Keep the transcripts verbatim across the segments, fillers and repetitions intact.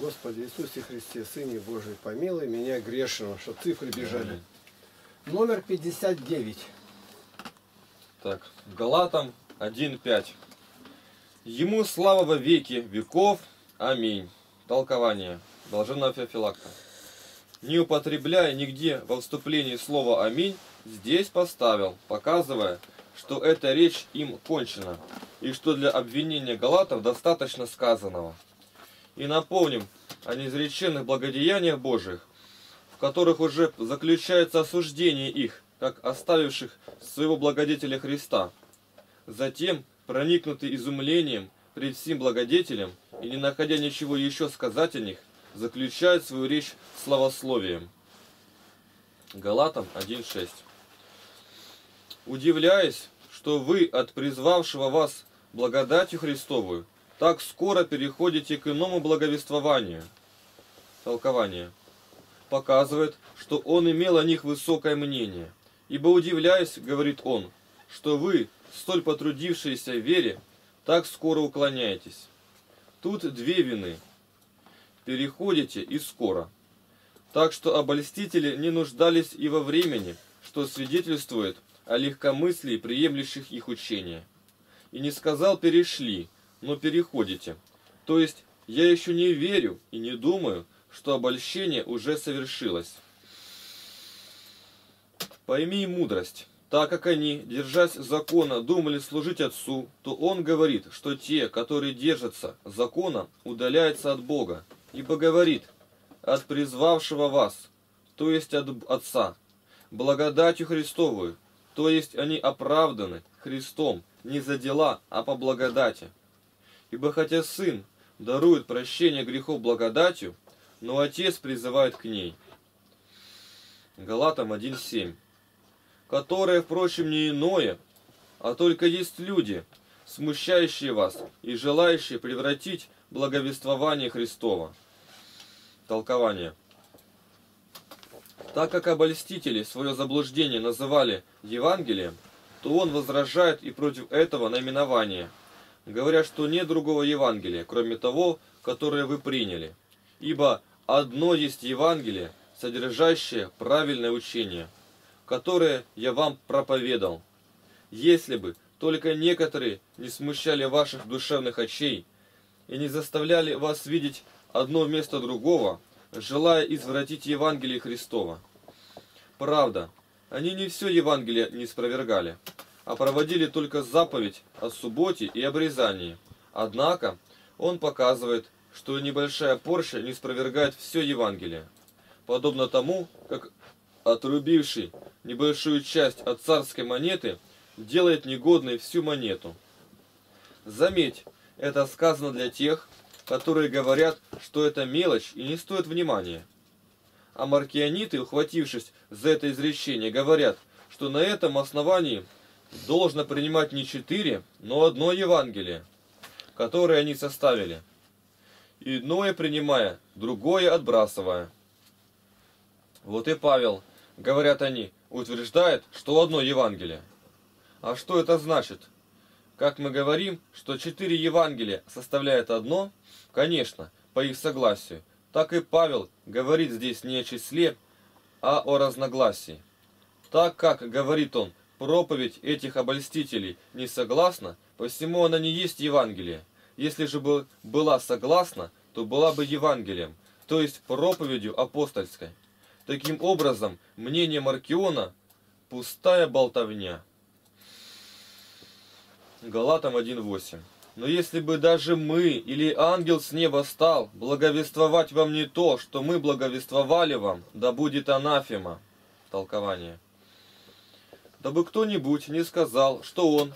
Господи Иисусе Христе, Сыне Божий, помилуй меня грешного, что цифры бежали. Номер пятьдесят девять. Так, Галатам один пять. Ему слава во веки веков. Аминь. Толкование блаженного Феофилакта. Не употребляя нигде во вступлении слова «Аминь», здесь поставил, показывая, что эта речь им кончена, и что для обвинения галатов достаточно сказанного. И напомним о неизреченных благодеяниях Божьих, в которых уже заключается осуждение их, как оставивших своего благодетеля Христа. Затем, проникнутый изумлением пред всем благодетелем и не находя ничего еще сказать о них, заключает свою речь словословием. Галатам один шесть. «Удивляясь, что вы от призвавшего вас благодатью Христовую так скоро переходите к иному благовествованию», толкование, показывает, что он имел о них высокое мнение. «Ибо удивляясь, — говорит он, — что вы, столь потрудившиеся в вере, так скоро уклоняетесь». Тут две вины. Переходите и скоро. Так что обольстители не нуждались и во времени, что свидетельствует о легкомыслии приемлющих их учения. И не сказал «перешли», но «переходите». То есть я еще не верю и не думаю, что обольщение уже совершилось. Пойми мудрость. Так как они, держась закона, думали служить Отцу, то Он говорит, что те, которые держатся закона, удаляются от Бога. Ибо говорит: от призвавшего вас, то есть от Отца, благодатью Христовую, то есть они оправданы Христом не за дела, а по благодати. Ибо хотя Сын дарует прощение грехов благодатью, но Отец призывает к ней. Галатам один семь. Которое, впрочем, не иное, а только есть люди, смущающие вас и желающие превратить благовествование Христово. Толкование. Так как обольстители свое заблуждение называли Евангелием, то он возражает и против этого наименования, говоря, что нет другого Евангелия, кроме того, которое вы приняли. Ибо одно есть Евангелие, содержащее правильное учение, которое я вам проповедал. Если бы только некоторые не смущали ваших душевных очей и не заставляли вас видеть одно вместо другого, желая извратить Евангелие Христово. Правда, они не все Евангелие не спровергали, а проводили только заповедь о субботе и обрезании. Однако он показывает, что небольшая порция не спровергает все Евангелие, подобно тому, как отрубивший небольшую часть от царской монеты делает негодной всю монету. Заметь, это сказано для тех, которые говорят, что это мелочь и не стоит внимания. А маркианиты, ухватившись за это изречение, говорят, что на этом основании должно принимать не четыре, но одно Евангелие, которое они составили, иное принимая, другое отбрасывая. Вот и Павел, говорят они, утверждает, что одно Евангелие. А что это значит? Как мы говорим, что четыре Евангелия составляет одно, конечно, по их согласию, так и Павел говорит здесь не о числе, а о разногласии. Так как, говорит он, проповедь этих обольстителей не согласна, посему она не есть Евангелие. Если же бы была согласна, то была бы Евангелием, то есть проповедью апостольской. Таким образом, мнение Маркиона – пустая болтовня. Галатам один восемь. Но если бы даже мы или ангел с неба стал благовествовать вам не то, что мы благовествовали вам, да будет анафема. Толкование. Дабы кто-нибудь не сказал, что он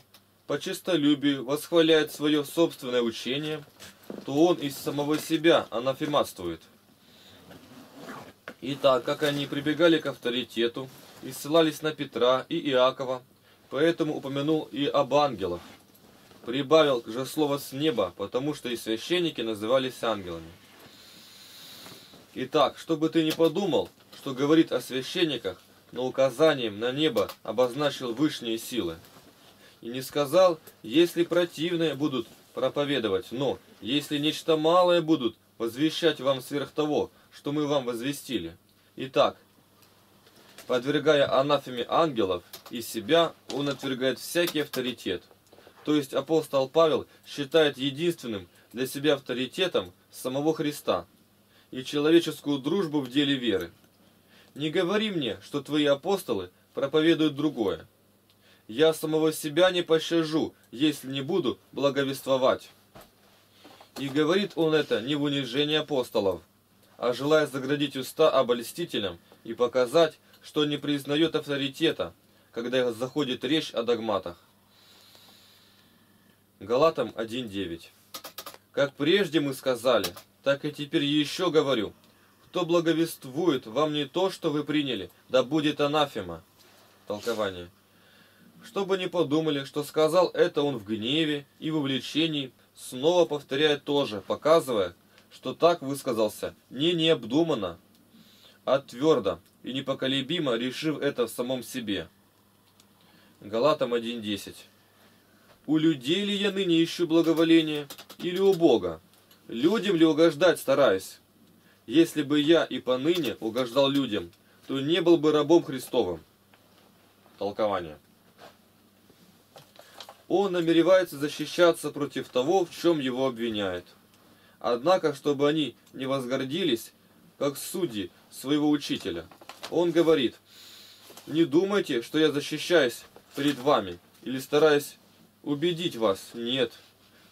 по честолюбию восхваляет свое собственное учение, то он из самого себя анафематствует. И так как они прибегали к авторитету и ссылались на Петра и Иакова, поэтому упомянул и об ангелах. Прибавил же слово «с неба», потому что и священники назывались ангелами. Итак, чтобы ты не подумал, что говорит о священниках, но указанием на небо обозначил высшие силы. И не сказал, если противные будут проповедовать, но если нечто малое будут возвещать вам сверх того, что мы вам возвестили. Итак, подвергая анафеме ангелов и себя, он отвергает всякий авторитет. То есть апостол Павел считает единственным для себя авторитетом самого Христа и человеческую дружбу в деле веры. Не говори мне, что твои апостолы проповедуют другое. Я самого себя не пощажу, если не буду благовествовать. И говорит он это не в унижении апостолов, а желая заградить уста обольстителям и показать, что не признает авторитета, когда заходит речь о догматах. Галатам один девять. Как прежде мы сказали, так и теперь еще говорю, кто благовествует вам не то, что вы приняли, да будет анафема. Толкование. Чтобы не подумали, что сказал это он в гневе и в увлечении, снова повторяя то же, показывая, что так высказался не необдуманно, а твердо и непоколебимо, решив это в самом себе. Галатам один десять. У людей ли я ныне ищу благоволение, или у Бога? Людям ли угождать стараюсь? Если бы я и поныне угождал людям, то не был бы рабом Христовым. Толкование. Он намеревается защищаться против того, в чем его обвиняют. Однако, чтобы они не возгордились, как судьи своего учителя, он говорит: «Не думайте, что я защищаюсь перед вами или стараюсь убедить вас. Нет.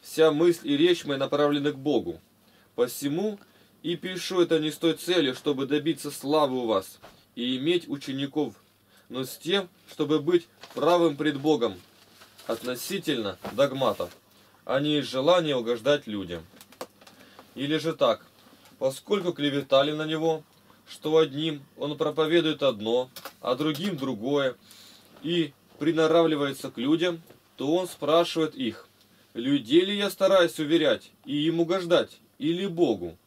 Вся мысль и речь моя направлены к Богу. Посему и пишу это не с той целью, чтобы добиться славы у вас и иметь учеников, но с тем, чтобы быть правым пред Богом относительно догматов, а не из желания угождать людям». Или же так: поскольку клеветали на него, что одним он проповедует одно, а другим другое, и приноравливается к людям, то он спрашивает их: людей ли я стараюсь уверять и им угождать, или Богу?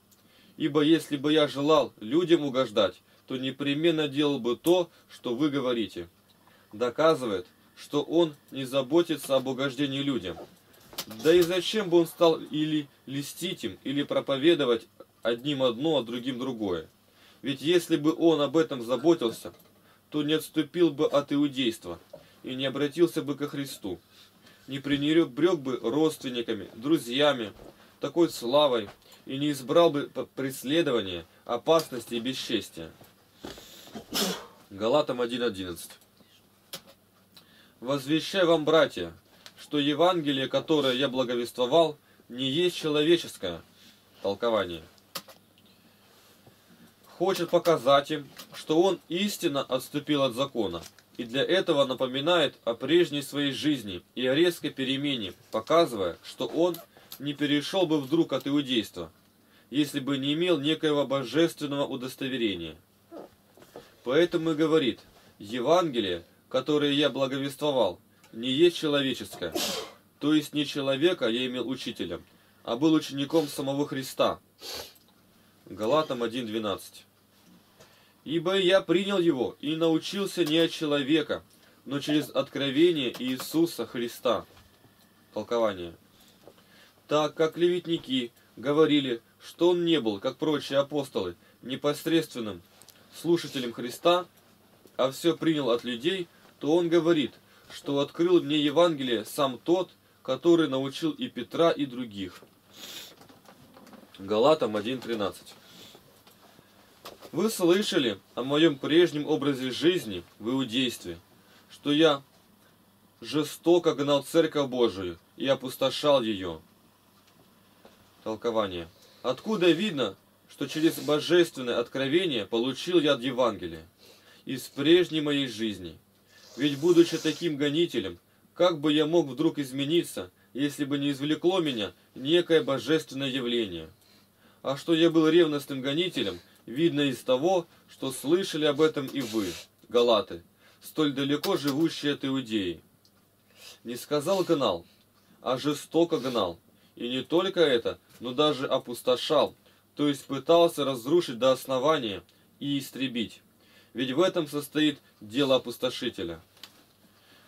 Ибо если бы я желал людям угождать, то непременно делал бы то, что вы говорите. Доказывает, что он не заботится об угождении людям. Да и зачем бы он стал или льстить им, или проповедовать одним одно, а другим другое? Ведь если бы он об этом заботился, то не отступил бы от иудейства и не обратился бы ко Христу, не пренебрег бы родственниками, друзьями, такой славой, и не избрал бы преследования, опасности и бесчестия. Галатам один одиннадцать. «Возвещаю вам, братья, что Евангелие, которое я благовествовал, не есть человеческое». Толкование. Хочет показать им, что он истинно отступил от закона, и для этого напоминает о прежней своей жизни и о резкой перемене, показывая, что он не перешел бы вдруг от иудейства, если бы не имел некоего божественного удостоверения. Поэтому и говорит: «Евангелие, которое я благовествовал, не есть человеческое», то есть не человека я имел учителем, а был учеником самого Христа. Галатам один двенадцать. «Ибо я принял его и научился не от человека, но через откровение Иисуса Христа». Толкование. «Так как клеветники говорили, что он не был, как прочие апостолы, непосредственным слушателем Христа, а все принял от людей, то он говорит, что открыл мне Евангелие сам тот, который научил и Петра, и других». Галатам один тринадцать. «Вы слышали о моем прежнем образе жизни в иудействе, что я жестоко гнал Церковь Божию и опустошал ее». Толкование. Откуда видно, что через божественное откровение получил я от Евангелия из прежней моей жизни. Ведь, будучи таким гонителем, как бы я мог вдруг измениться, если бы не извлекло меня некое божественное явление? А что я был ревностным гонителем, видно из того, что слышали об этом и вы, галаты, столь далеко живущие от Иудеи. Не сказал гнал, а жестоко гнал. И не только это, но даже опустошал, то есть пытался разрушить до основания и истребить. Ведь в этом состоит дело опустошителя».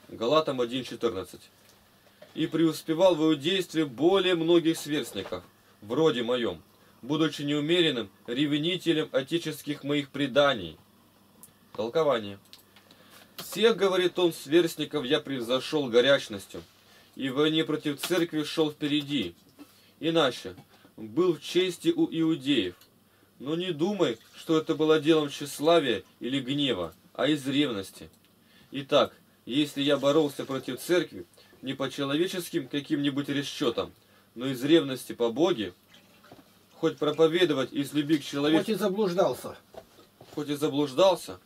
Галатам один четырнадцать. «И преуспевал в иудействе более многих сверстников, вроде моем, будучи неумеренным ревнителем отеческих моих преданий. Толкование. Всех, говорит он, сверстников я превзошел горячностью, и в войне против церкви шел впереди. Иначе был в чести у иудеев, но не думай, что это было делом тщеславия или гнева, а из ревности. Итак, если я боролся против церкви, не по человеческим каким-нибудь расчетам, но из ревности по Боге, хоть проповедовать из любви к человеку... Хоть и заблуждался. Хоть и заблуждался,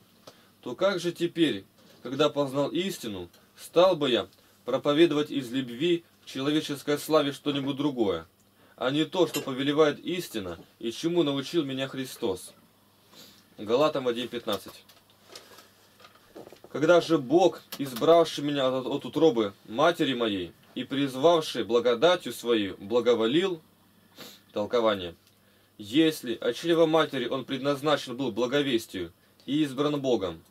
то как же теперь, когда познал истину, стал бы я проповедовать из любви к человеческой славе что-нибудь другое, а не то, что повелевает истина и чему научил меня Христос. Галатам один пятнадцать. Когда же Бог, избравший меня от, от утробы матери моей и призвавший благодатью своей, благоволил... Толкование. Если от чрева матери он предназначен был благовестию и избран Богом,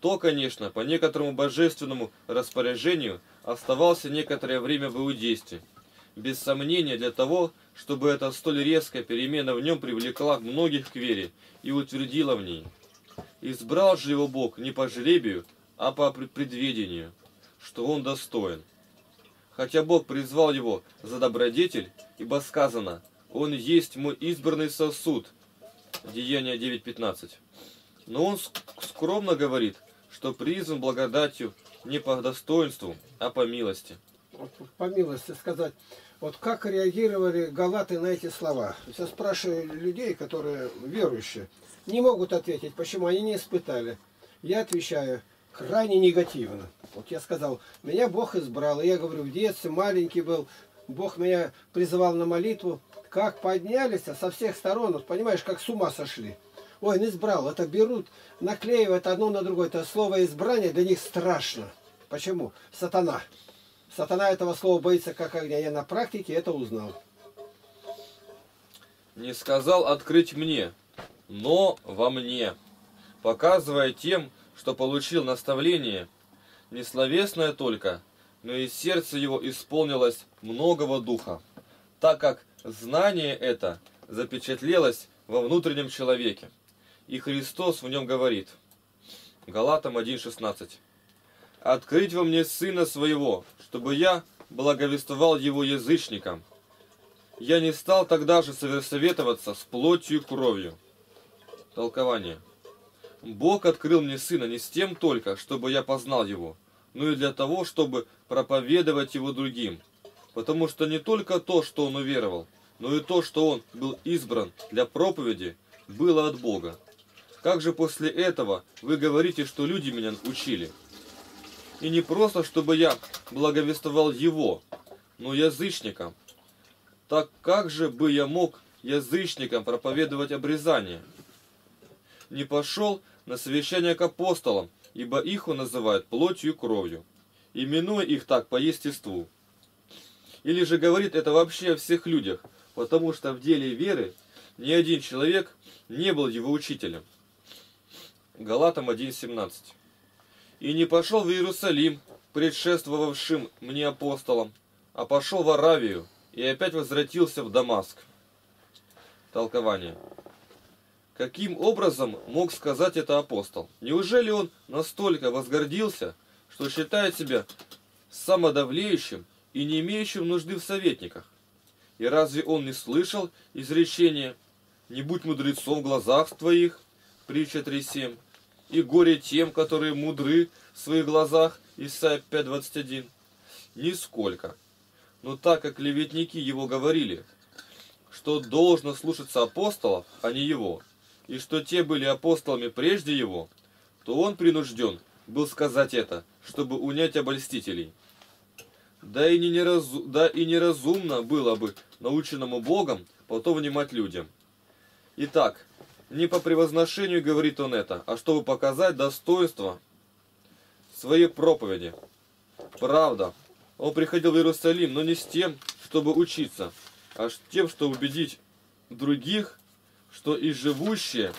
то, конечно, по некоторому божественному распоряжению оставался некоторое время в иудействе, без сомнения для того, чтобы эта столь резкая перемена в нем привлекла многих к вере и утвердила в ней. Избрал же его Бог не по жребию, а по предведению, что он достоин. Хотя Бог призвал его за добродетель, ибо сказано: «Он есть мой избранный сосуд» Деяния девять пятнадцать. Но он скромно говорит, что призван благодатью не по достоинству, а по милости. По милости сказать. Вот как реагировали галаты на эти слова? Я спрашиваю людей, которые верующие, не могут ответить, почему они не испытали. Я отвечаю крайне негативно. Вот я сказал, меня Бог избрал. И я говорю, в детстве маленький был, Бог меня призывал на молитву. Как поднялись со всех сторон, вот, понимаешь, как с ума сошли. Ой, он избрал, это берут, наклеивают одно на другое. Это слово избрание для них страшно. Почему? Сатана. Сатана этого слова боится как огня. Я на практике это узнал. Не сказал открыть мне, но во мне, показывая тем, что получил наставление, не словесное только, но и сердце его исполнилось многого духа, так как знание это запечатлелось во внутреннем человеке, и Христос в нем говорит. Галатам один шестнадцать. «Открыть во мне Сына Своего, чтобы я благовествовал Его язычникам. Я не стал тогда же совершенствоваться с плотью и кровью». Толкование. Бог открыл мне Сына не с тем только, чтобы я познал Его, но и для того, чтобы проповедовать Его другим. Потому что не только то, что он уверовал, но и то, что он был избран для проповеди, было от Бога. Как же после этого вы говорите, что люди меня учили? И не просто, чтобы я благовествовал его, но язычникам. Так как же бы я мог язычникам проповедовать обрезание? Не пошел на совещание к апостолам, ибо их он называет плотью и кровью, именуя их так по естеству. Или же говорит это вообще о всех людях, потому что в деле веры ни один человек не был его учителем. Галатам один семнадцать. «И не пошел в Иерусалим, предшествовавшим мне апостолам, а пошел в Аравию и опять возвратился в Дамаск». Толкование. Каким образом мог сказать это апостол? Неужели он настолько возгордился, что считает себя самодовлеющим и не имеющим нужды в советниках? И разве он не слышал изречения «Не будь мудрецом в глазах твоих» притча три семь, и «Горе тем, которые мудры в своих глазах» Исайя пять двадцать один? Нисколько. Но так как клеветники его говорили, что должно слушаться апостолов, а не его, и что те были апостолами прежде его, то он принужден был сказать это, чтобы унять обольстителей. Да и, не неразу... да и неразумно было бы наученному Богом потом внимать людям. Итак, не по превозношению говорит он это, а чтобы показать достоинство своей проповеди. Правда, он приходил в Иерусалим, но не с тем, чтобы учиться, а с тем, чтобы убедить других, что и живущие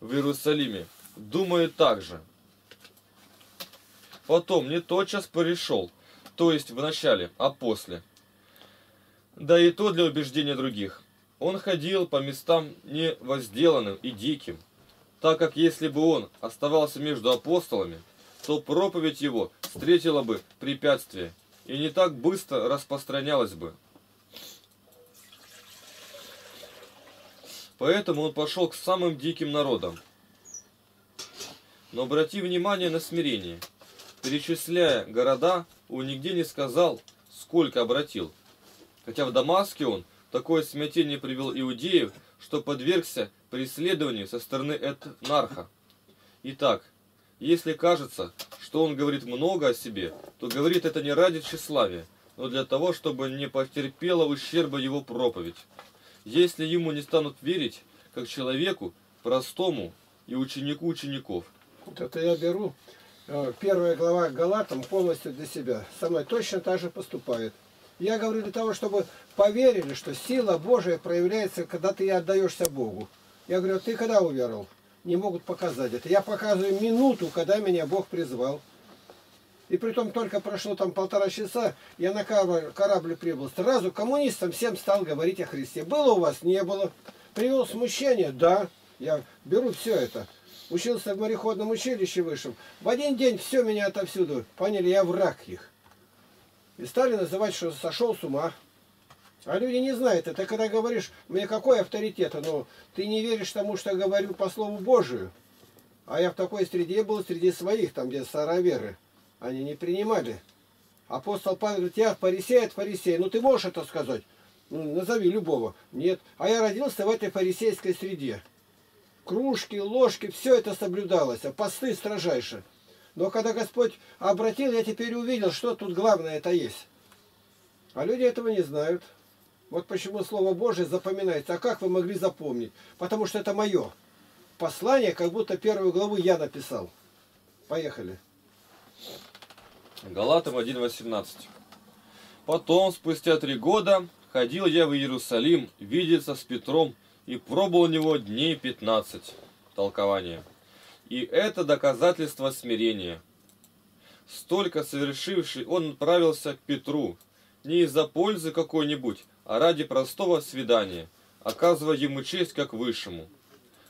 в Иерусалиме думают так же. Потом не тотчас пришел, то есть в начале, а после. Да и то для убеждения других. Он ходил по местам невозделанным и диким, так как если бы он оставался между апостолами, то проповедь его встретила бы препятствие и не так быстро распространялась бы. Поэтому он пошел к самым диким народам. Но обрати внимание на смирение. Перечисляя города, он нигде не сказал, сколько обратил. Хотя в Дамаске он такое смятение привел иудеев, что подвергся преследованию со стороны этнарха. Итак, если кажется, что он говорит много о себе, то говорит это не ради тщеславия, но для того, чтобы не потерпела ущерба его проповедь. Если ему не станут верить, как человеку, простому и ученику учеников. Вот это я беру первая глава Галатам полностью для себя. Со мной точно так же поступает. Я говорю для того, чтобы поверили, что сила Божия проявляется, когда ты отдаешься Богу. Я говорю, ты когда уверовал? Не могут показать это. Я показываю минуту, когда меня Бог призвал. И притом только прошло там полтора часа, я на корабль прибыл. Сразу коммунистам всем стал говорить о Христе. Было у вас? Не было. Привел смущение? Да. Я беру все это. Учился в мореходном училище высшем. В один день все меня отовсюду. Поняли, я враг их. И стали называть, что сошел с ума. А люди не знают это. Когда говоришь, мне какой авторитет? Но ты не веришь тому, что говорю по слову Божию. А я в такой среде был, среди своих, там где староверы. Они не принимали. Апостол Павел говорит, я фарисей от фарисея. Ну ты можешь это сказать? Ну, назови любого. Нет. А я родился в этой фарисейской среде. Кружки, ложки, все это соблюдалось. А посты строжайше. Но когда Господь обратил, я теперь увидел, что тут главное это есть. А люди этого не знают. Вот почему Слово Божие запоминается. А как вы могли запомнить? Потому что это мое послание, как будто первую главу я написал. Поехали. Галатам один, восемнадцать. Потом, спустя три года, ходил я в Иерусалим видеться с Петром и пробыл у него дней пятнадцать. Толкование. И это доказательство смирения. Столько совершивший он отправился к Петру, не из-за пользы какой-нибудь, а ради простого свидания, оказывая ему честь как высшему.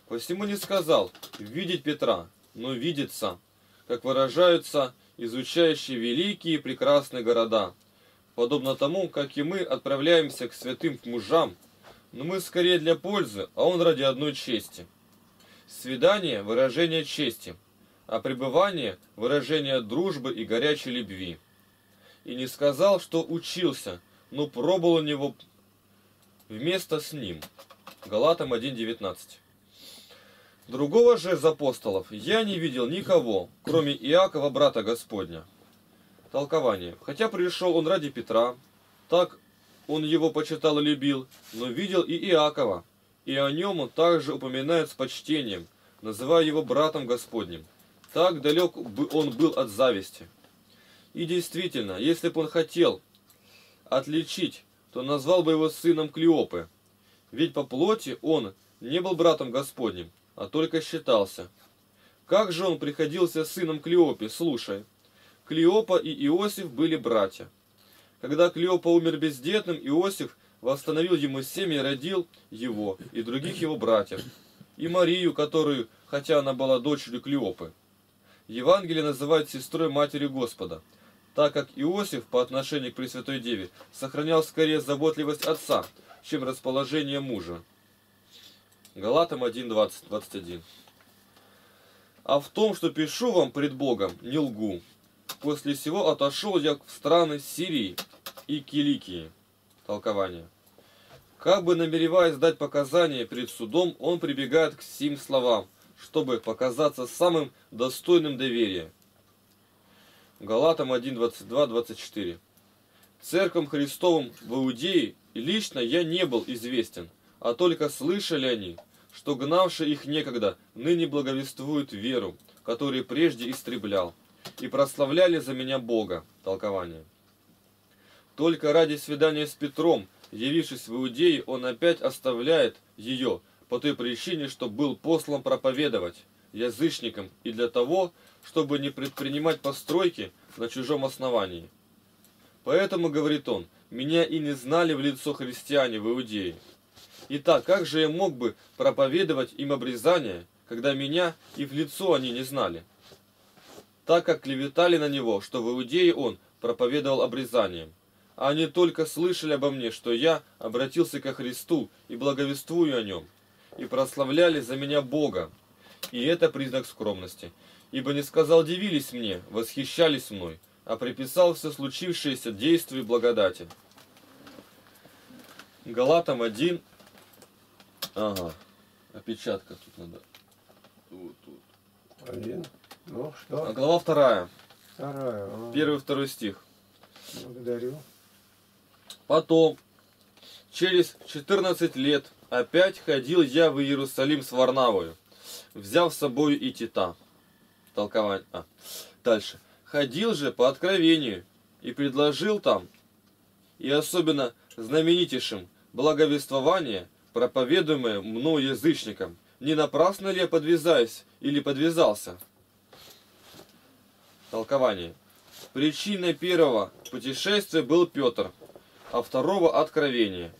Посему не сказал «видеть Петра», но «видеться», как выражаются изучающие великие и прекрасные города, подобно тому, как и мы отправляемся к святым мужам, но мы скорее для пользы, а он ради одной чести. Свидание – выражение чести, а пребывание – выражение дружбы и горячей любви. И не сказал, что учился, но пробыл у него вместо с ним. Галатам один, девятнадцать. Другого же из апостолов я не видел никого, кроме Иакова, брата Господня. Толкование. Хотя пришел он ради Петра, так он его почитал и любил, но видел и Иакова, и о нем он также упоминает с почтением, называя его братом Господним. Так далек он был от зависти. И действительно, если бы он хотел отличить, то назвал бы его сыном Клеопы, ведь по плоти он не был братом Господним, а только считался. Как же он приходился сыном Клеопе? Слушай, Клеопа и Иосиф были братья. Когда Клеопа умер бездетным, Иосиф восстановил ему семя и родил его и других его братьев, и Марию, которую, хотя она была дочерью Клеопы, Евангелие называет сестрой матери Господа, так как Иосиф по отношению к Пресвятой Деве сохранял скорее заботливость отца, чем расположение мужа. Галатам один, двадцать, двадцать один. «А в том, что пишу вам пред Богом, не лгу. После сего отошел я в страны Сирии и Киликии». Толкование. Как бы намереваясь дать показания перед судом, он прибегает к сим словам, чтобы показаться самым достойным доверия. Галатам один, двадцать два, двадцать четыре. «Церквам Христовым в Иудее лично я не был известен, а только слышали они, что гнавшие их некогда ныне благовествуют веру, которую прежде истреблял, и прославляли за меня Бога». Толкование. Только ради свидания с Петром, явившись в Иудее, он опять оставляет ее по той причине, что был послан проповедовать язычникам и для того, чтобы не предпринимать постройки на чужом основании. Поэтому, говорит он, меня и не знали в лицо христиане в Иудее. Итак, как же я мог бы проповедовать им обрезание, когда меня и в лицо они не знали? Так как клеветали на него, что в Иудее он проповедовал обрезанием. А они только слышали обо мне, что я обратился ко Христу и благовествую о нем, и прославляли за меня Бога. И это признак скромности. Ибо не сказал, дивились мне, восхищались мной, а приписал все случившееся действию благодати. Галатам один. Ага. Опечатка тут надо. Вот тут. Один. Ну что? А глава вторая. Вторая. А... Первый, второй стих. Благодарю. Потом, через четырнадцать лет, опять ходил я в Иерусалим с Варнавою, взяв с собой и Тита. Толкование. А. Дальше. Ходил же по откровению и предложил там, и особенно знаменитейшим, благовествование, проповедуемое мною язычникам. Не напрасно ли я подвязаюсь или подвязался? Толкование. Причиной первого путешествия был Петр, а второго – откровение.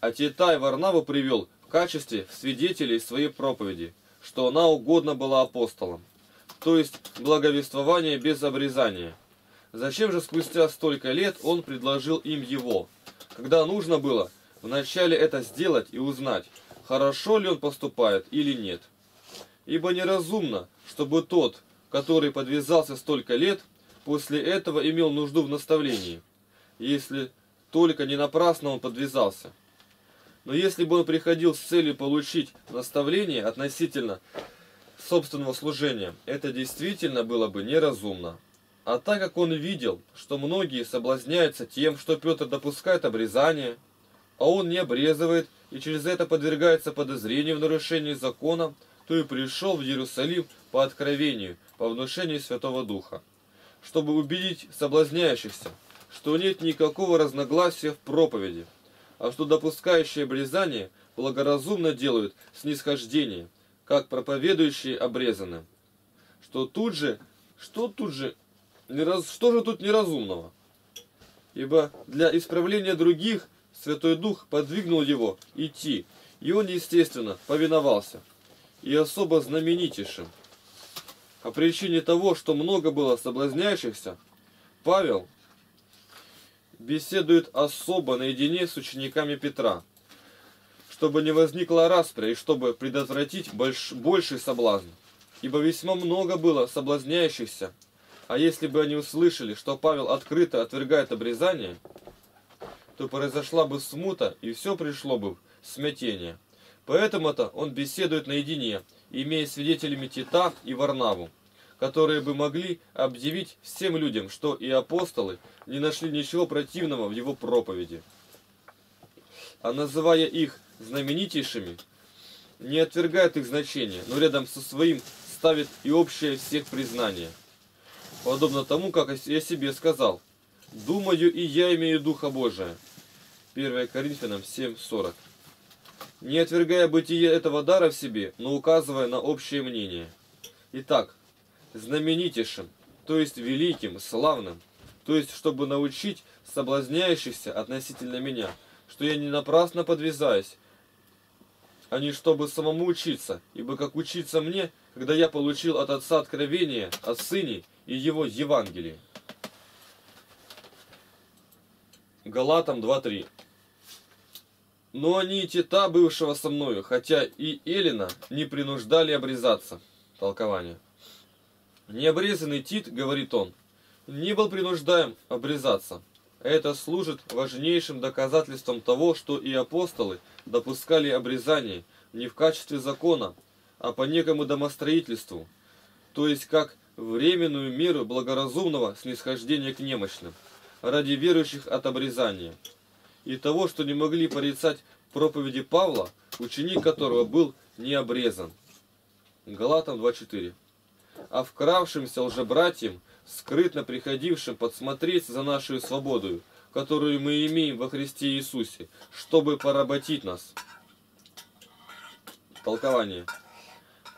А Тита и Варнаву привел в качестве свидетелей своей проповеди, что она угодна была апостолам, то есть благовествование без обрезания. Зачем же спустя столько лет он предложил им его, когда нужно было вначале это сделать и узнать, хорошо ли он поступает или нет? Ибо неразумно, чтобы тот, который подвязался столько лет, после этого имел нужду в наставлении, если только не напрасно он подвязался. Но если бы он приходил с целью получить наставление относительно собственного служения, это действительно было бы неразумно. А так как он видел, что многие соблазняются тем, что Петр допускает обрезание, а он не обрезывает и через это подвергается подозрению в нарушении закона, то и пришел в Иерусалим по откровению, по внушению Святого Духа, чтобы убедить соблазняющихся, что нет никакого разногласия в проповеди, а что допускающие обрезание благоразумно делают снисхождение, как проповедующие обрезаны. Что тут же, что тут же, нераз, что же тут неразумного? Ибо для исправления других Святой Дух подвигнул его идти, и он, естественно, повиновался, и особо знаменитейшим. По причине того, что много было соблазняющихся, Павел беседует особо наедине с учениками Петра, чтобы не возникла распря и чтобы предотвратить больш... больший соблазн. Ибо весьма много было соблазняющихся, а если бы они услышали, что Павел открыто отвергает обрезание, то произошла бы смута и все пришло бы в смятение. Поэтому-то он беседует наедине, имея свидетелями Тита и Варнаву, которые бы могли объявить всем людям, что и апостолы не нашли ничего противного в его проповеди. А называя их знаменитейшими, не отвергает их значение, но рядом со своим ставит и общее всех признание. Подобно тому, как я себе сказал, «Думаю, и я имею Духа Божия». первое Коринфянам семь сорок. Не отвергая бытие этого дара в себе, но указывая на общее мнение. Итак, знаменитейшим, то есть великим, славным, то есть чтобы научить соблазняющихся относительно меня, что я не напрасно подвязаюсь, а не чтобы самому учиться, ибо как учиться мне, когда я получил от Отца откровение о Сыне и Его Евангелии. Галатам два три. Но они и Тита, бывшего со мною, хотя и Эллина, не принуждали обрезаться. Толкование. Необрезанный Тит, говорит он, не был принуждаем обрезаться. Это служит важнейшим доказательством того, что и апостолы допускали обрезание не в качестве закона, а по некому домостроительству, то есть как временную меру благоразумного снисхождения к немощным, ради верующих от обрезания. И того, что не могли порицать проповеди Павла, ученик которого был не обрезан. Галатам два четыре. А вкравшимся лжебратьям, скрытно приходившим подсмотреть за нашу свободу, которую мы имеем во Христе Иисусе, чтобы поработить нас. Толкование.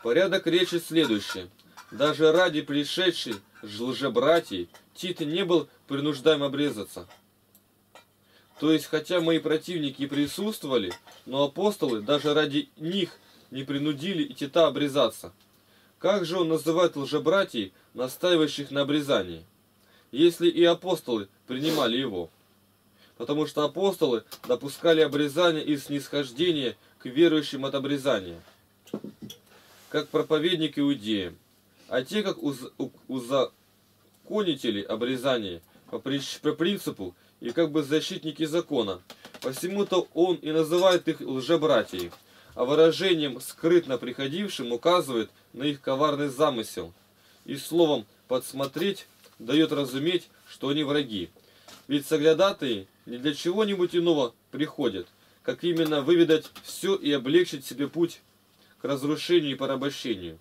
Порядок речи следующий. Даже ради пришедшей лжебратьей Тит не был принуждаем обрезаться. То есть, хотя мои противники присутствовали, но апостолы даже ради них не принудили и Тита обрезаться. Как же он называет лжебратьей, настаивающих на обрезании, если и апостолы принимали его? Потому что апостолы допускали обрезание и снисхождение к верующим от обрезания, как проповедник иудеям. А те, как уз, у, узаконители обрезания, по, по принципу и как бы защитники закона, посему-то он и называет их лжебратьей, а выражением «скрытно приходившим» указывает на их коварный замысел, и словом «подсмотреть» дает разуметь, что они враги. Ведь соглядатые не для чего-нибудь иного приходят, как именно выведать все и облегчить себе путь к разрушению и порабощению.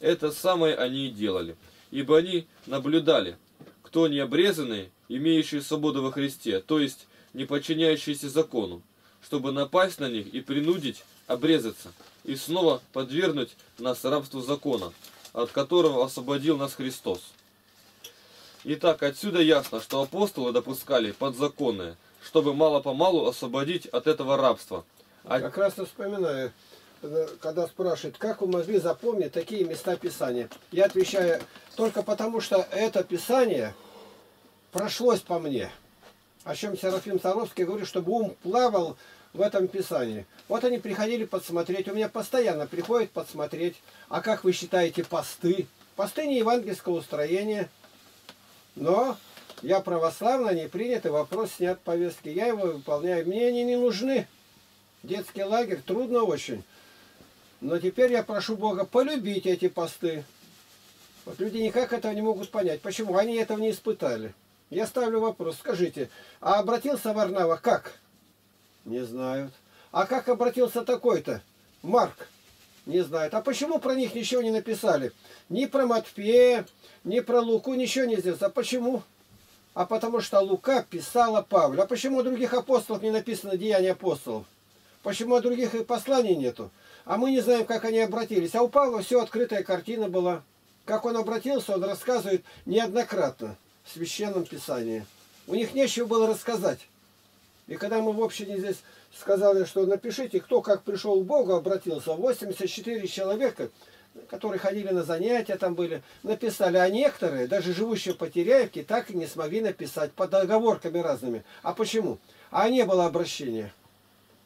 Это самое они и делали, ибо они наблюдали, кто не обрезанные, имеющие свободу во Христе, то есть не подчиняющиеся закону, чтобы напасть на них и принудить обрезаться, и снова подвергнуть нас рабству закона, от которого освободил нас Христос. Итак, отсюда ясно, что апостолы допускали подзаконное, чтобы мало-помалу освободить от этого рабства. А... Как раз вспоминаю, когда спрашивают, как вы могли запомнить такие места Писания. Я отвечаю, только потому, что это Писание прошлось по мне. О чем Серафим Саровский говорит, чтобы ум плавал в этом Писании. Вот они приходили подсмотреть. У меня постоянно приходят подсмотреть. А как вы считаете посты? Посты не евангельского устроения. Но я православный, не принят, и вопрос снят с повестки. Я его выполняю. Мне они не нужны. Детский лагерь трудно очень. Но теперь я прошу Бога, полюбить эти посты. Вот люди никак этого не могут понять. Почему? Они этого не испытали. Я ставлю вопрос. Скажите, а обратился Варнава как? Не знают. А как обратился такой-то? Марк. Не знает. А почему про них ничего не написали? Ни про Матфея, ни про Луку, ничего не здесь. А почему? А потому что Лука писала Павлю. А почему у других апостолов не написано «Деяния апостолов»? Почему у других и посланий нету? А мы не знаем, как они обратились. А у Павла все открытая картина была. Как он обратился, он рассказывает неоднократно в Священном Писании. У них нечего было рассказать. И когда мы в общине здесь сказали, что напишите, кто как пришел к Богу, обратился, восемьдесят четыре человека, которые ходили на занятия, там были, написали, а некоторые, даже живущие в Потеряевке, так и не смогли написать, под оговорками разными. А почему? А не было обращения.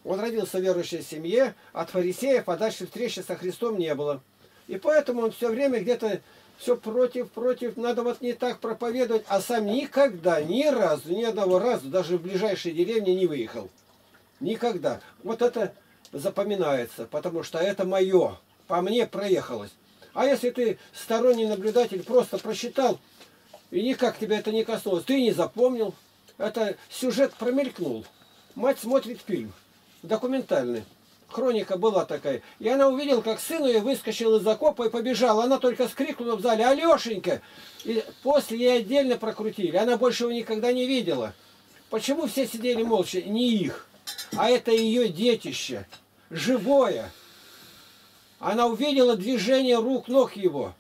Он родился в верующей семье, от фарисеев, а дальше встречи со Христом не было. И поэтому он все время где-то все против, против, надо вот не так проповедовать, а сам никогда, ни разу, ни одного раза, даже в ближайшей деревне не выехал. Никогда. Вот это запоминается, потому что это мое, по мне проехалось. А если ты сторонний наблюдатель, просто прочитал, и никак тебя это не коснулось, ты не запомнил, это сюжет промелькнул. Мать смотрит фильм, документальный. Хроника была такая. И она увидела, как сын ее выскочил из окопа и побежал. Она только скрикнула в зале: «Алешенька!» И после ей отдельно прокрутили. Она больше его никогда не видела. Почему все сидели молча? Не их, а это ее детище. Живое. Она увидела движение рук, ног его.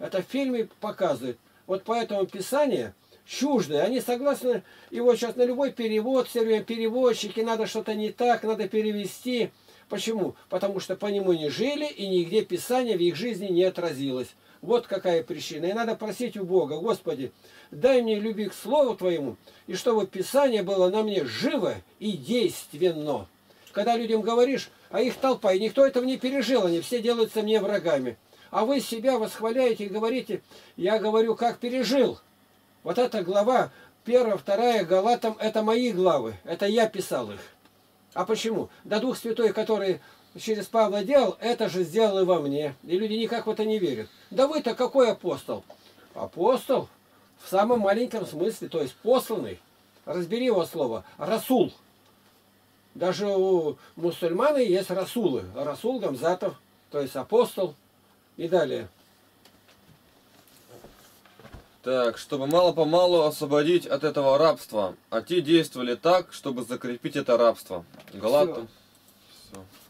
Это в фильме показывает. Вот поэтому Писание чуждые. Они согласны его сейчас на любой перевод. Все время переводчики. Надо что-то не так, надо перевести. Почему? Потому что по нему не жили, и нигде Писание в их жизни не отразилось. Вот какая причина. И надо просить у Бога: «Господи, дай мне любви к Слову Твоему, и чтобы Писание было на мне живо и действенно». Когда людям говоришь, а их толпа, и никто этого не пережил, они все делаются мне врагами. А вы себя восхваляете и говорите: «Я говорю, как пережил». Вот эта глава, первая, вторая, Галатам, это мои главы, это я писал их. А почему? Да Дух Святой, который через Павла делал, это же сделал и во мне. И люди никак в это не верят. Да вы-то какой апостол? Апостол в самом маленьком смысле, то есть посланный. Разбери его слово. Расул. Даже у мусульман есть расулы. Расул Гамзатов, то есть апостол и далее. Так, чтобы мало-помалу освободить от этого рабства. А те действовали так, чтобы закрепить это рабство. Галаты. Все. Все.